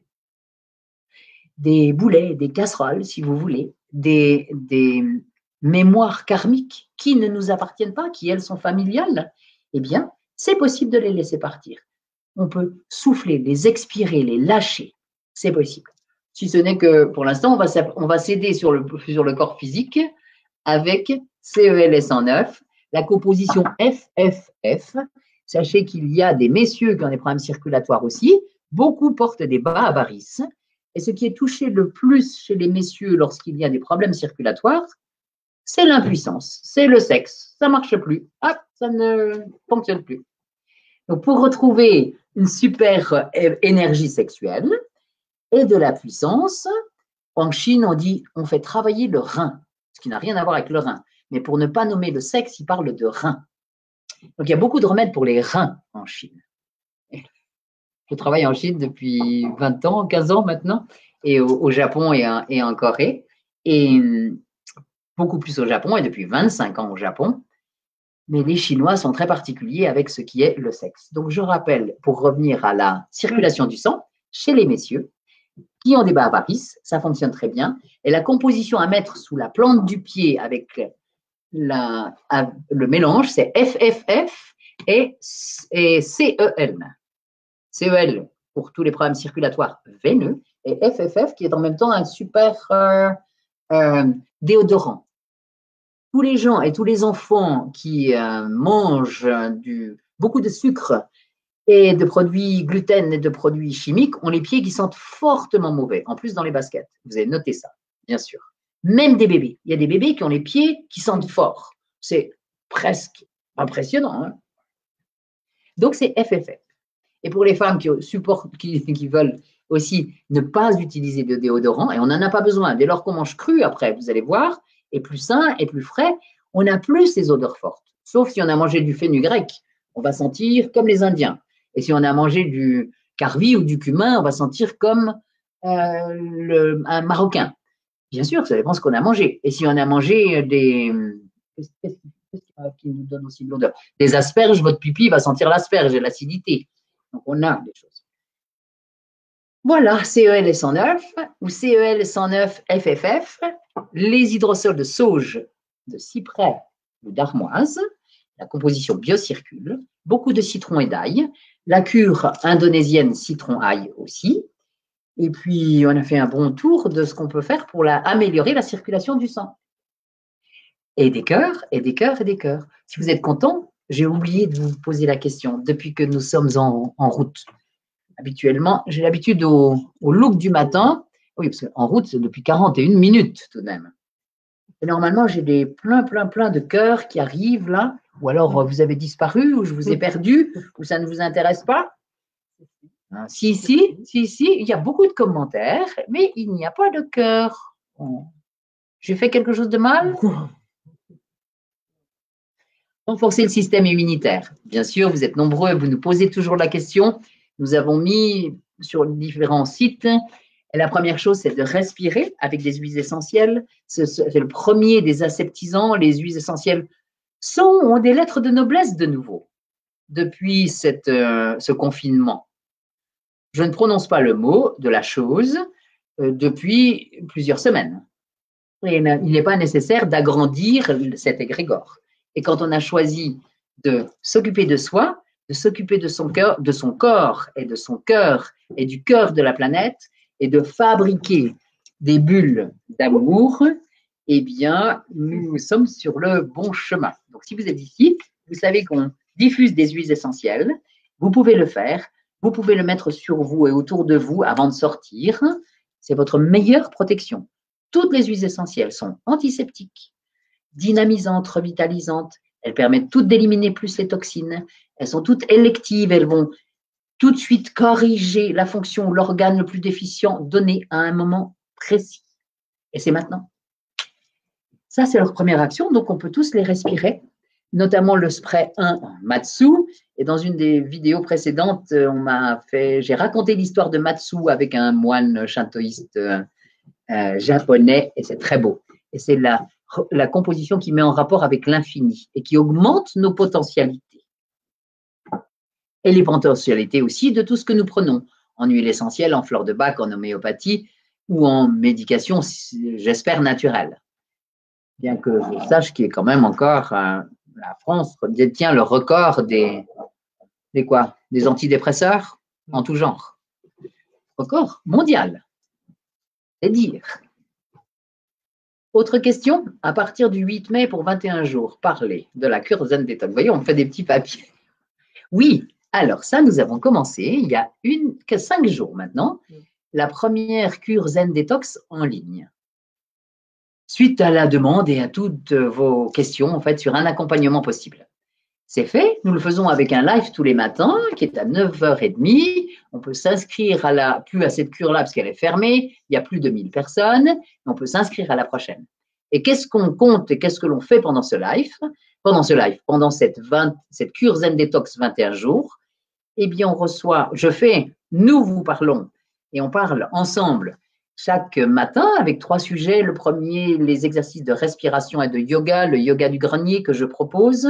des boulets, des casseroles, si vous voulez, des mémoires karmiques qui ne nous appartiennent pas, qui, elles, sont familiales, eh bien, c'est possible de les laisser partir. On peut souffler, les expirer, les lâcher. C'est possible. Si ce n'est que, pour l'instant, on va s'aider sur le corps physique avec CEL et 109, la composition FFF. Sachez qu'il y a des messieurs qui ont des problèmes circulatoires aussi. Beaucoup portent des bas à varices. Et ce qui est touché le plus chez les messieurs lorsqu'il y a des problèmes circulatoires, c'est l'impuissance, c'est le sexe. Ça ne marche plus. Ah, ça ne fonctionne plus. Donc, pour retrouver une super énergie sexuelle et de la puissance, en Chine, on dit on fait travailler le rein, ce qui n'a rien à voir avec le rein. Mais pour ne pas nommer le sexe, ils parlent de rein. Donc, il y a beaucoup de remèdes pour les reins en Chine. Je travaille en Chine depuis 20 ans, 15 ans maintenant, et au Japon et en Corée, et beaucoup plus au Japon, et depuis 25 ans au Japon. Mais les Chinois sont très particuliers avec ce qui est le sexe. Donc, je rappelle, pour revenir à la circulation du sang, chez les messieurs, qui ont des bas à varices, ça fonctionne très bien. Et la composition à mettre sous la plante du pied avec le mélange, c'est FFF et CELM. CEL pour tous les problèmes circulatoires veineux et FFF qui est en même temps un super déodorant. Tous les gens et tous les enfants qui mangent beaucoup de sucre et de produits gluten et de produits chimiques ont les pieds qui sentent fortement mauvais, en plus dans les baskets. Vous avez noté ça, bien sûr. Même des bébés. Il y a des bébés qui ont les pieds qui sentent fort. C'est presque impressionnant, hein. Donc, c'est FFF. Et pour les femmes qui veulent aussi ne pas utiliser de déodorant, et on n'en a pas besoin, dès lors qu'on mange cru, après, vous allez voir, et plus sain et plus frais, on n'a plus ces odeurs fortes. Sauf si on a mangé du fenugrec, on va sentir comme les Indiens. Et si on a mangé du carvi ou du cumin, on va sentir comme un Marocain. Bien sûr, ça dépend ce qu'on a mangé. Et si on a mangé des... Qu'est-ce qui nous donne aussi de l'odeur? Des asperges, votre pipi va sentir l'asperge et l'acidité. Donc, on a des choses. Voilà, CEL 109 ou CEL 109 FFF, les hydrosols de sauge, de cyprès ou d'armoise, la composition biocircule, beaucoup de citron et d'ail, la cure indonésienne citron-ail aussi. Et puis, on a fait un bon tour de ce qu'on peut faire pour améliorer la circulation du sang. Et des cœurs, et des cœurs, et des cœurs. Si vous êtes content, j'ai oublié de vous poser la question depuis que nous sommes en route. Habituellement, j'ai l'habitude au look du matin. Oui, parce qu'en route, c'est depuis 41 minutes tout de même. Et normalement, j'ai des plein de cœurs qui arrivent là. Ou alors, vous avez disparu, ou je vous ai perdu, ou ça ne vous intéresse pas. Si, il y a beaucoup de commentaires, mais il n'y a pas de cœur. J'ai fait quelque chose de mal? Renforcer le système immunitaire. Bien sûr, vous êtes nombreux, vous nous posez toujours la question. Nous avons mis sur différents sites. Et la première chose, c'est de respirer avec des huiles essentielles. C'est le premier des aseptisants. Les huiles essentielles ont des lettres de noblesse de nouveau depuis ce confinement. Je ne prononce pas le mot de la chose depuis plusieurs semaines. Et il n'est pas nécessaire d'agrandir cet égrégore. Et quand on a choisi de s'occuper de soi, de s'occuper de son corps et de son cœur et du cœur de la planète et de fabriquer des bulles d'amour, eh bien, nous sommes sur le bon chemin. Donc, si vous êtes ici, vous savez qu'on diffuse des huiles essentielles. Vous pouvez le faire. Vous pouvez le mettre sur vous et autour de vous avant de sortir. C'est votre meilleure protection. Toutes les huiles essentielles sont antiseptiques, dynamisantes, revitalisantes. Elles permettent toutes d'éliminer plus les toxines. Elles sont toutes électives. Elles vont tout de suite corriger la fonction ou l'organe le plus déficient donné à un moment précis. Et c'est maintenant. Ça, c'est leur première action. Donc, on peut tous les respirer, notamment le spray 1 Matsu. Et dans une des vidéos précédentes, j'ai raconté l'histoire de Matsu avec un moine shintoïste japonais. Et c'est très beau. Et c'est la composition qui met en rapport avec l'infini et qui augmente nos potentialités. Et les potentialités aussi de tout ce que nous prenons, en huile essentielle, en fleur de bac, en homéopathie ou en médication, j'espère, naturelle. Bien que je sache qu'il est quand même encore, la France détient le record des antidépresseurs en tout genre. Record mondial, c'est dire. Autre question, à partir du 8 mai pour 21 jours, parler de la cure Zen Détox. Vous voyez, on fait des petits papiers. Oui, alors ça, nous avons commencé il y a 5 jours maintenant, la première cure Zen Détox en ligne. Suite à la demande et à toutes vos questions, en fait, sur un accompagnement possible. C'est fait, nous le faisons avec un live tous les matins qui est à 9h30. On peut s'inscrire plus à cette cure-là parce qu'elle est fermée, il y a plus de 1000 personnes, mais on peut s'inscrire à la prochaine. Et qu'est-ce qu'on compte et qu'est-ce que l'on fait pendant ce live? Pendant cette cure Zen Détox 21 jours, eh bien on reçoit, nous vous parlons et on parle ensemble chaque matin avec 3 sujets. Le premier, les exercices de respiration et de yoga, le yoga du grenier que je propose.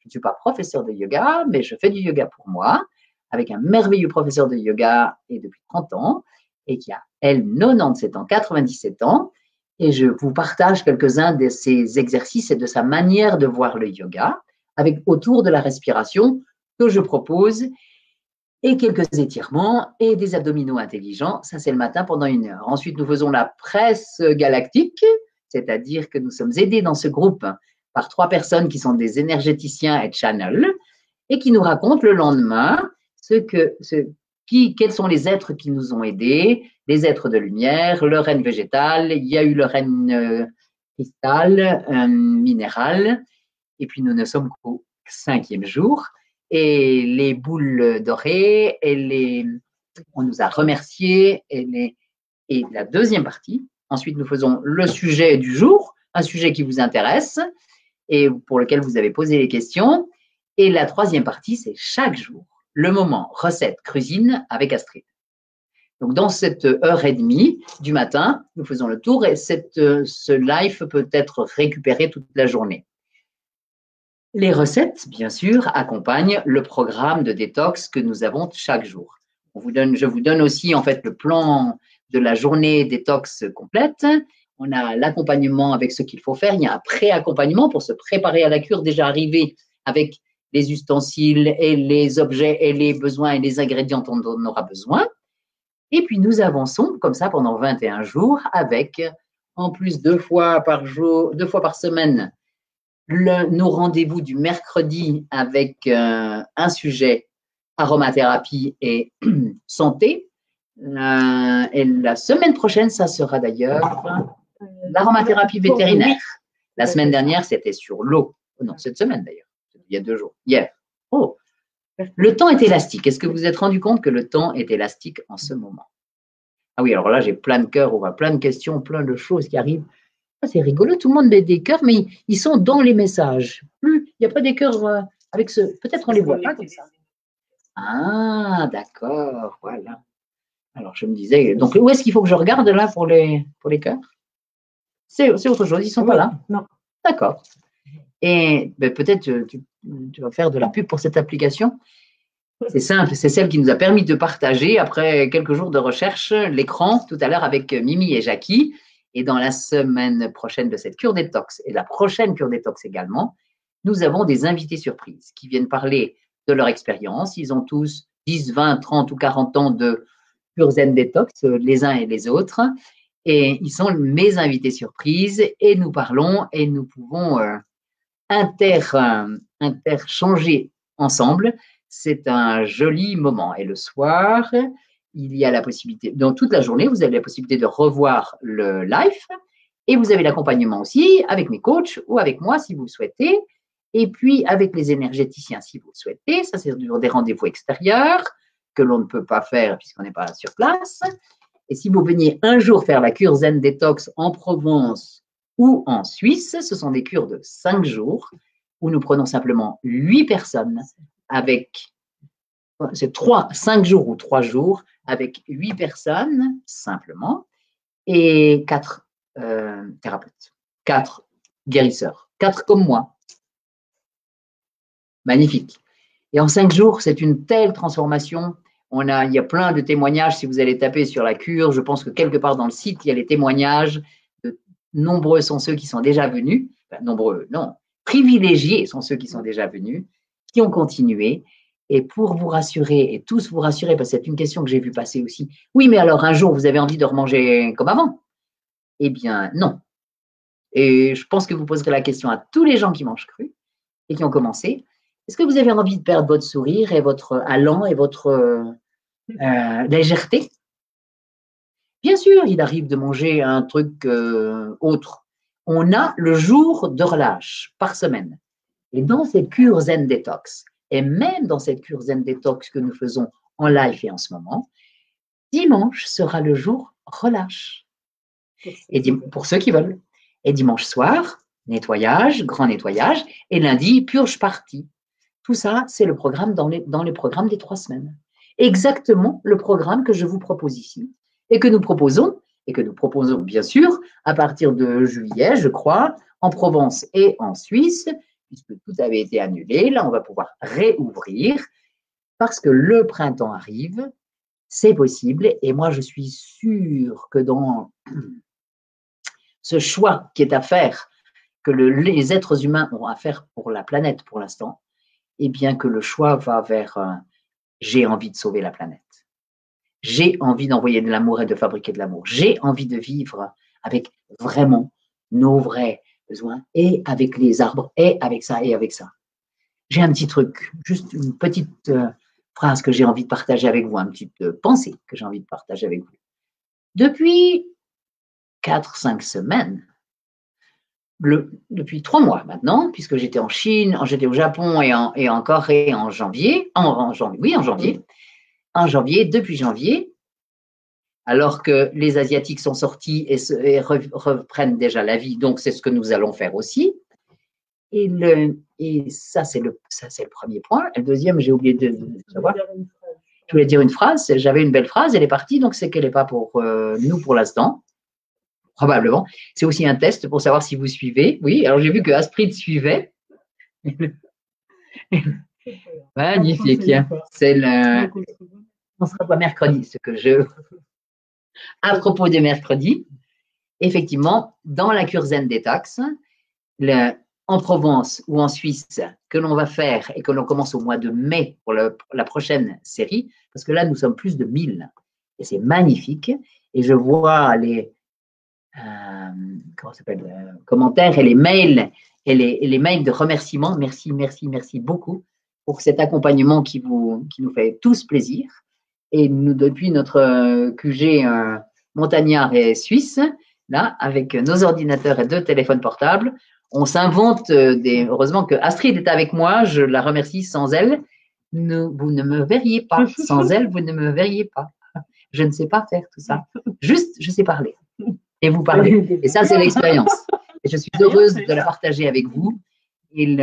Je ne suis pas professeur de yoga, mais je fais du yoga pour moi, avec un merveilleux professeur de yoga et depuis 30 ans, et qui a, elle, 97 ans, et je vous partage quelques-uns de ses exercices et de sa manière de voir le yoga, avec autour de la respiration que je propose et quelques étirements et des abdominaux intelligents. Ça, c'est le matin pendant 1 heure. Ensuite, nous faisons la presse galactique, c'est-à-dire que nous sommes aidés dans ce groupe par 3 personnes qui sont des énergéticiens et channels et qui nous racontent le lendemain quels sont les êtres qui nous ont aidés, les êtres de lumière, le renne végétal, il y a eu le renne cristal, minéral, et puis nous ne sommes qu'au 5e jour, et les boules dorées, on nous a remerciés, et la deuxième partie, ensuite nous faisons le sujet du jour, un sujet qui vous intéresse, et pour lequel vous avez posé les questions, et la troisième partie, c'est chaque jour. Le moment recette cuisine avec Astrid. Donc, dans cette 1h30 du matin, nous faisons le tour et ce live peut être récupéré toute la journée. Les recettes, bien sûr, accompagnent le programme de détox que nous avons chaque jour. Je vous donne aussi, en fait, le plan de la journée détox complète. On a l'accompagnement avec ce qu'il faut faire. Il y a un pré-accompagnement pour se préparer à la cure, déjà arrivé avec les ustensiles et les objets et les besoins et les ingrédients dont on aura besoin. Et puis, nous avançons comme ça pendant 21 jours avec, en plus, 2 fois par semaine, nos rendez-vous du mercredi avec un sujet aromathérapie et santé. Et la semaine prochaine, ça sera d'ailleurs l'aromathérapie vétérinaire. La semaine dernière, c'était sur l'eau. Non, cette semaine d'ailleurs. Il y a 2 jours, hier. Oh, le temps est élastique. Est-ce que vous vous êtes rendu compte que le temps est élastique en ce moment? Ah oui, alors là, j'ai plein de cœurs, on voit plein de questions, plein de choses qui arrivent. Ah, c'est rigolo, tout le monde met des cœurs, mais ils sont dans les messages. Il n'y a pas des cœurs avec ce… Peut-être on ne les voit pas comme ça. Ah, d'accord, voilà. Alors, je me disais… Donc, où est-ce qu'il faut que je regarde là pour les cœurs? C'est autre chose, ils ne sont pas là? Non. D'accord. Et ben, peut-être tu vas faire de la pub pour cette application. C'est simple, c'est celle qui nous a permis de partager, après quelques jours de recherche, l'écran tout à l'heure avec Mimi et Jackie. Et dans la semaine prochaine de cette cure détox et la prochaine cure détox également, nous avons des invités surprises qui viennent parler de leur expérience. Ils ont tous 10, 20, 30 ou 40 ans de cure Zen Détox, les uns et les autres. Et ils sont mes invités surprises et nous parlons et nous pouvons… interchanger ensemble, c'est un joli moment. Et le soir, il y a la possibilité, dans toute la journée, vous avez la possibilité de revoir le live et vous avez l'accompagnement aussi avec mes coachs ou avec moi si vous le souhaitez et puis avec les énergéticiens si vous le souhaitez. Ça, c'est des rendez-vous extérieurs que l'on ne peut pas faire puisqu'on n'est pas sur place. Et si vous veniez un jour faire la cure Zen Détox en Provence ou en Suisse, ce sont des cures de 5 jours où nous prenons simplement 8 personnes avec… C'est 5 jours ou 3 jours avec 8 personnes simplement et 4 thérapeutes, 4 guérisseurs, 4 comme moi. Magnifique. Et en 5 jours, c'est une telle transformation. Il y a plein de témoignages. Si vous allez taper sur la cure, je pense que quelque part dans le site, il y a les témoignages. Nombreux sont ceux qui sont déjà venus, enfin, nombreux, non, privilégiés sont ceux qui sont déjà venus, qui ont continué. Et pour vous rassurer, et tous vous rassurer, parce que c'est une question que j'ai vue passer aussi, oui, mais alors un jour, vous avez envie de remanger comme avant? Eh bien, non. Et je pense que vous poserez la question à tous les gens qui mangent cru et qui ont commencé. Est-ce que vous avez envie de perdre votre sourire et votre allant et votre légèreté? Bien sûr, il arrive de manger un truc autre. On a le jour de relâche par semaine. Et dans cette cure Zen Détox, et même dans cette cure Zen Détox que nous faisons en live et en ce moment, dimanche sera le jour relâche. Et pour ceux qui veulent. Et dimanche soir, nettoyage, grand nettoyage. Et lundi, purge partie. Tout ça, c'est le programme dans les programmes des 3 semaines. Exactement le programme que je vous propose ici. Et que nous proposons, bien sûr, à partir de juillet, je crois, en Provence et en Suisse, puisque tout avait été annulé. Là, on va pouvoir réouvrir parce que le printemps arrive, c'est possible. Et moi, je suis sûre que dans ce choix qui est à faire, que les êtres humains ont à faire pour la planète pour l'instant, eh bien que le choix va vers j'ai envie de sauver la planète. J'ai envie d'envoyer de l'amour et de fabriquer de l'amour. J'ai envie de vivre avec vraiment nos vrais besoins et avec les arbres et avec ça et avec ça. J'ai un petit truc, juste une petite phrase que j'ai envie de partager avec vous, une petite pensée que j'ai envie de partager avec vous. Depuis 4-5 semaines, depuis 3 mois maintenant, puisque j'étais en Chine, j'étais au Japon et en Corée en janvier, depuis janvier, alors que les Asiatiques sont sortis et reprennent déjà la vie, donc c'est ce que nous allons faire aussi. Et ça, c'est le premier point. Le deuxième, j'ai oublié de savoir. Je voulais dire une phrase, j'avais une belle phrase, elle est partie, donc c'est qu'elle n'est pas pour nous pour l'instant, probablement. C'est aussi un test pour savoir si vous suivez. Oui, alors j'ai vu que Astrid suivait. Magnifique. C'est le... On sera pas mercredi, ce que je... À propos de mercredi, effectivement, dans la cure Zen Détox, en Provence ou en Suisse, que l'on va faire et que l'on commence au mois de mai pour la prochaine série, parce que là, nous sommes plus de 1000. Et c'est magnifique. Et je vois les commentaires et les mails de remerciements. Merci, merci, merci beaucoup pour cet accompagnement qui nous fait tous plaisir. Et nous, depuis notre QG montagnard et suisse, là, avec nos ordinateurs et 2 téléphones portables, on s'invente des... Heureusement que Astrid est avec moi, je la remercie. Sans elle, vous ne me verriez pas. Sans elle, vous ne me verriez pas. Je ne sais pas faire tout ça. Juste, je sais parler. Et vous parlez. Et ça, c'est l'expérience. Et je suis heureuse de la partager avec vous. Et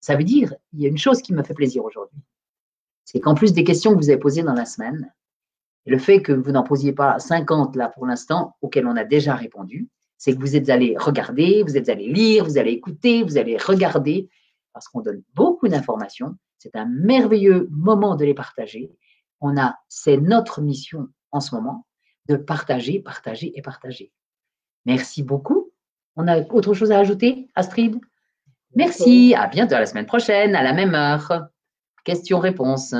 ça veut dire, il y a une chose qui me fait plaisir aujourd'hui. C'est qu'en plus des questions que vous avez posées dans la semaine, le fait que vous n'en posiez pas 50 là pour l'instant, auxquelles on a déjà répondu, c'est que vous êtes allé regarder, vous êtes allé lire, vous allez écouter, vous allez regarder, parce qu'on donne beaucoup d'informations. C'est un merveilleux moment de les partager. C'est notre mission en ce moment de partager, partager et partager. Merci beaucoup. On a autre chose à ajouter, Astrid? Merci. À bientôt, à la semaine prochaine, à la même heure. Questions-réponses.